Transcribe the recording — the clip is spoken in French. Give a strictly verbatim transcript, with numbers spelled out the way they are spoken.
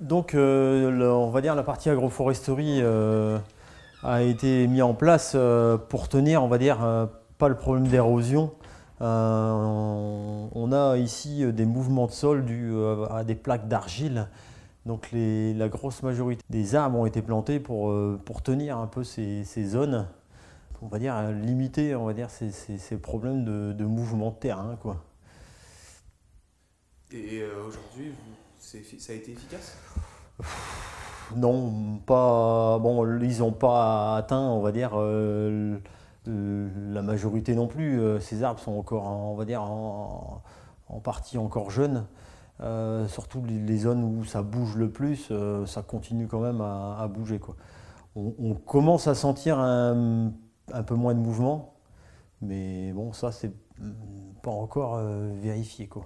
Donc, euh, le, on va dire la partie agroforesterie euh, a été mise en place euh, pour tenir, on va dire, euh, pas le problème d'érosion. Euh, on, on a ici des mouvements de sol dus euh, à des plaques d'argile. Donc, les, la grosse majorité des arbres ont été plantés pour, euh, pour tenir un peu ces, ces zones, on va dire, limiter, on va dire, ces, ces, ces problèmes de, de mouvement de terrain, quoi. Et euh, aujourd'hui, ça a été efficace? Non, pas. Bon, ils n'ont pas atteint, on va dire, euh, la majorité non plus. Ces arbres sont encore, on va dire, en, en partie encore jeunes. Euh, surtout les zones où ça bouge le plus, euh, ça continue quand même à, à bouger, quoi. On, on commence à sentir un, un peu moins de mouvement, mais bon, ça, c'est pas encore euh, vérifié, quoi.